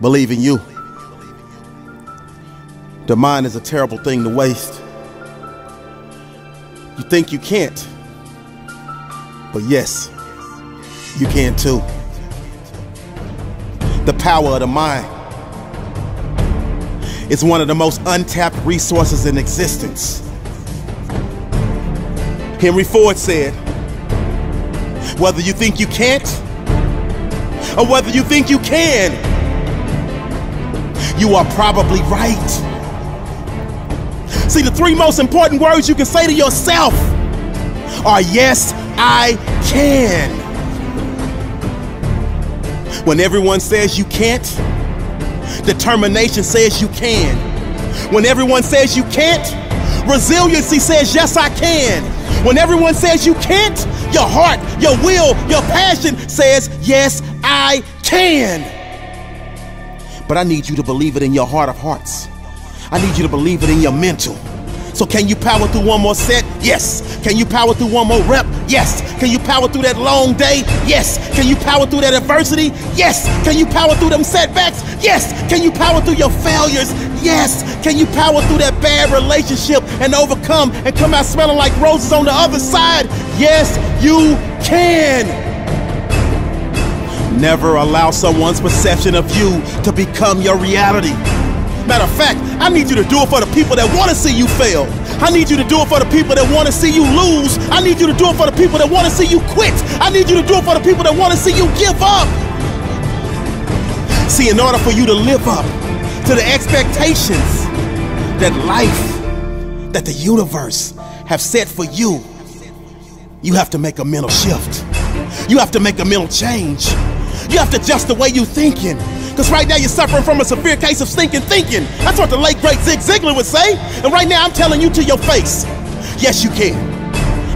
Believe in you. The mind is a terrible thing to waste. You think you can't, but yes, you can too. The power of the mind is one of the most untapped resources in existence. Henry Ford said, whether you think you can't or whether you think you can, you are probably right. See, the three most important words you can say to yourself are, yes, I can. When everyone says you can't, determination says you can. When everyone says you can't, resiliency says, yes, I can. When everyone says you can't, your heart, your will, your passion says, yes, I can. But I need you to believe it in your heart of hearts. I need you to believe it in your mental. So can you power through one more set? Yes. Can you power through one more rep? Yes. Can you power through that long day? Yes. Can you power through that adversity? Yes. Can you power through them setbacks? Yes. Can you power through your failures? Yes. Can you power through that bad relationship and overcome and come out smelling like roses on the other side? Yes, you can. Never allow someone's perception of you to become your reality. Matter of fact, I need you to do it for the people that want to see you fail. I need you to do it for the people that want to see you lose. I need you to do it for the people that want to see you quit. I need you to do it for the people that want to see you give up. See, in order for you to live up to the expectations that life, that the universe have set for you, you have to make a mental shift. You have to make a mental change. You have to adjust the way you're thinking. Because right now you're suffering from a severe case of stinking thinking. That's what the late, great Zig Ziglar would say. And right now I'm telling you to your face, yes, you can.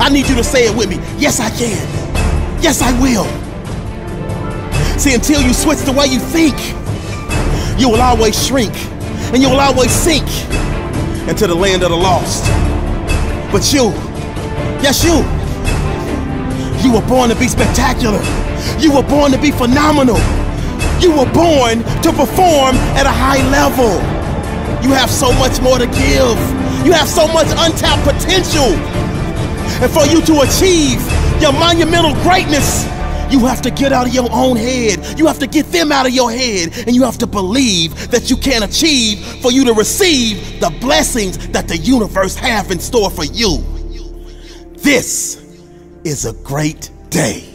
I need you to say it with me. Yes, I can. Yes, I will. See, until you switch the way you think, you will always shrink and you will always sink into the land of the lost. But you, yes, you. You were born to be spectacular. You were born to be phenomenal. You were born to perform at a high level. You have so much more to give. You have so much untapped potential. And for you to achieve your monumental greatness, you have to get out of your own head. You have to get them out of your head. And you have to believe that you can achieve for you to receive the blessings that the universe have in store for you. This is a great day.